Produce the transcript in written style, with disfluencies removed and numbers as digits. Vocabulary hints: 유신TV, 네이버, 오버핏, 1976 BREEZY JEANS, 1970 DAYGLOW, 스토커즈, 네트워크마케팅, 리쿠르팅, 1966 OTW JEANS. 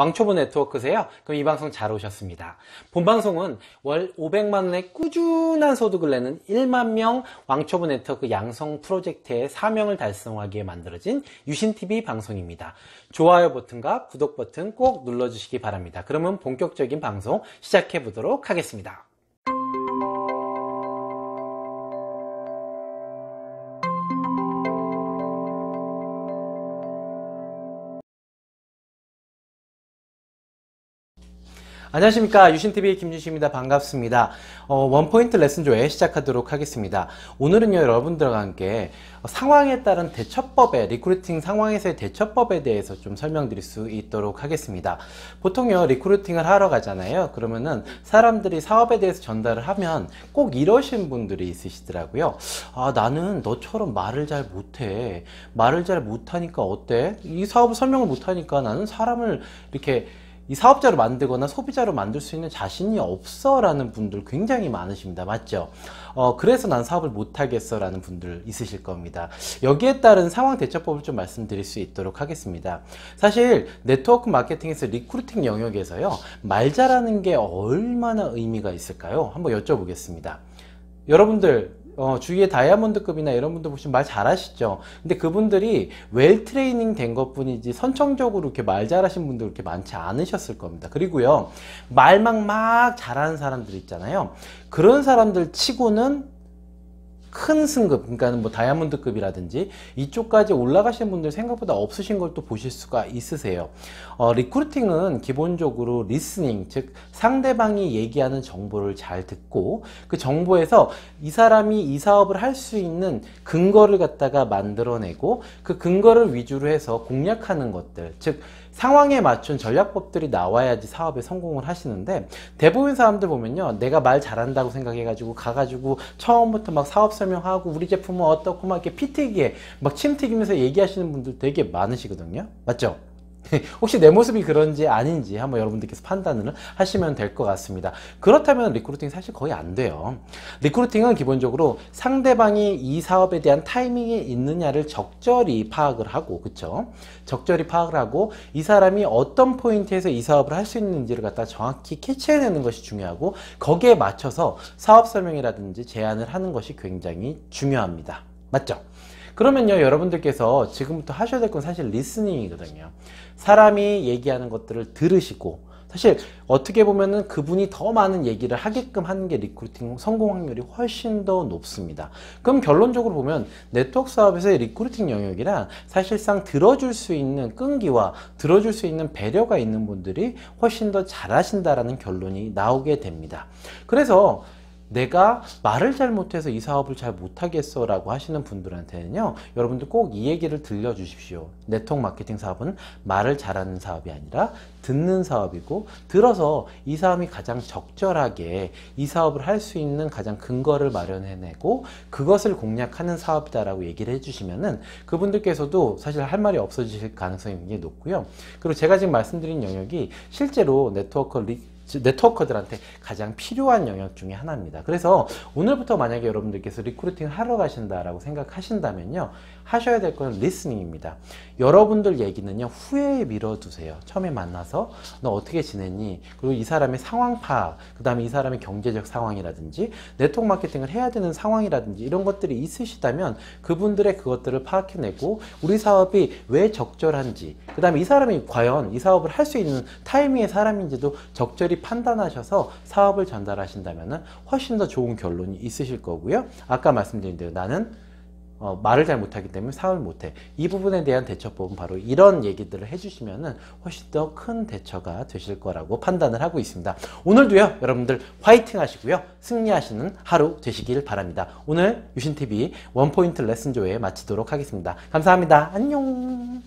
왕초보 네트워크세요? 그럼 이 방송 잘 오셨습니다. 본 방송은 월 500만원의 꾸준한 소득을 내는 1만명 왕초보 네트워크 양성 프로젝트의 사명을 달성하기에 만들어진 유신TV 방송입니다. 좋아요 버튼과 구독 버튼 꼭 눌러주시기 바랍니다. 그러면 본격적인 방송 시작해 보도록 하겠습니다. 안녕하십니까, 유신TV 김유신입니다. 반갑습니다. 원포인트 레슨조회 시작하도록 하겠습니다. 오늘은요, 여러분들과 함께 상황에 따른 대처법에, 리크루팅 상황에서의 대처법에 대해서 좀 설명드릴 수 있도록 하겠습니다. 보통요, 리크루팅을 하러 가잖아요. 그러면은 사람들이 사업에 대해서 전달을 하면 꼭 이러신 분들이 있으시더라고요. 아, 나는 너처럼 말을 잘 못해. 말을 잘 못하니까 어때? 이 사업을 설명을 못하니까 나는 사람을 이렇게 이 사업자로 만들거나 소비자로 만들 수 있는 자신이 없어 라는 분들 굉장히 많으십니다. 맞죠? 그래서 난 사업을 못하겠어 라는 분들 있으실 겁니다. 여기에 따른 상황 대처법을 좀 말씀드릴 수 있도록 하겠습니다. 사실 네트워크 마케팅에서 리크루팅 영역에서요, 말 잘하는 게 얼마나 의미가 있을까요? 한번 여쭤보겠습니다. 여러분들 주위에 다이아몬드급이나 이런 분들 보시면 말 잘하시죠? 근데 그분들이 웰 트레이닝 된 것 뿐이지 선천적으로 이렇게 말 잘하신 분들 그렇게 많지 않으셨을 겁니다. 그리고요, 말 막 잘하는 사람들 있잖아요. 그런 사람들 치고는 큰 승급, 그러니까 뭐 다이아몬드급이라든지 이쪽까지 올라가신 분들 생각보다 없으신 걸 또 보실 수가 있으세요. 리크루팅은 기본적으로 리스닝, 즉 상대방이 얘기하는 정보를 잘 듣고 그 정보에서 이 사람이 이 사업을 할 수 있는 근거를 갖다가 만들어내고 그 근거를 위주로 해서 공략하는 것들, 즉 상황에 맞춘 전략법들이 나와야지 사업에 성공을 하시는데, 대부분 사람들 보면요, 내가 말 잘한다고 생각해가지고 가가지고 처음부터 막 사업 설명하고 우리 제품은 어떻고 막 이렇게 피 튀기에 막 침 튀기면서 얘기하시는 분들 되게 많으시거든요. 맞죠? 혹시 내 모습이 그런지 아닌지 한번 여러분들께서 판단을 하시면 될 것 같습니다. 그렇다면 리크루팅 사실 거의 안 돼요. 리크루팅은 기본적으로 상대방이 이 사업에 대한 타이밍이 있느냐를 적절히 파악을 하고, 그쵸? 적절히 파악을 하고 이 사람이 어떤 포인트에서 이 사업을 할 수 있는지를 갖다 정확히 캐치해내는 것이 중요하고, 거기에 맞춰서 사업 설명이라든지 제안을 하는 것이 굉장히 중요합니다. 맞죠? 그러면요, 여러분들께서 지금부터 하셔야 될 건 사실 리스닝이거든요. 사람이 얘기하는 것들을 들으시고, 사실 어떻게 보면은 그분이 더 많은 얘기를 하게끔 하는 게 리크루팅 성공 확률이 훨씬 더 높습니다. 그럼 결론적으로 보면 네트워크 사업에서의 리크루팅 영역이란 사실상 들어줄 수 있는 끈기와 들어줄 수 있는 배려가 있는 분들이 훨씬 더 잘하신다라는 결론이 나오게 됩니다. 그래서 내가 말을 잘 못해서 이 사업을 잘 못하겠어 라고 하시는 분들한테는요, 여러분들 꼭 이 얘기를 들려주십시오. 네트워크 마케팅 사업은 말을 잘하는 사업이 아니라 듣는 사업이고, 들어서 이 사람이 가장 적절하게 이 사업을 할 수 있는 가장 근거를 마련해내고 그것을 공략하는 사업이다 라고 얘기를 해주시면은 그분들께서도 사실 할 말이 없어지실 가능성이 높고요. 그리고 제가 지금 말씀드린 영역이 실제로 네트워커들한테 가장 필요한 영역 중에 하나입니다. 그래서 오늘부터 만약에 여러분들께서 리크루팅을 하러 가신다라고 생각하신다면요, 하셔야 될 건 리스닝입니다. 여러분들 얘기는요, 후에 밀어두세요. 처음에 만나서 너 어떻게 지냈니? 그리고 이 사람의 상황 파악, 그 다음에 이 사람의 경제적 상황이라든지 네트워크 마케팅을 해야 되는 상황이라든지 이런 것들이 있으시다면 그분들의 그것들을 파악해내고 우리 사업이 왜 적절한지, 그 다음에 이 사람이 과연 이 사업을 할 수 있는 타이밍의 사람인지도 적절히 판단하셔서 사업을 전달하신다면 훨씬 더 좋은 결론이 있으실 거고요. 아까 말씀드린 대로 나는 말을 잘 못하기 때문에 사업을 못해. 이 부분에 대한 대처법은 바로 이런 얘기들을 해주시면 훨씬 더 큰 대처가 되실 거라고 판단을 하고 있습니다. 오늘도요, 여러분들 화이팅 하시고요, 승리하시는 하루 되시길 바랍니다. 오늘 유신TV 원포인트 레슨 조회 마치도록 하겠습니다. 감사합니다. 안녕.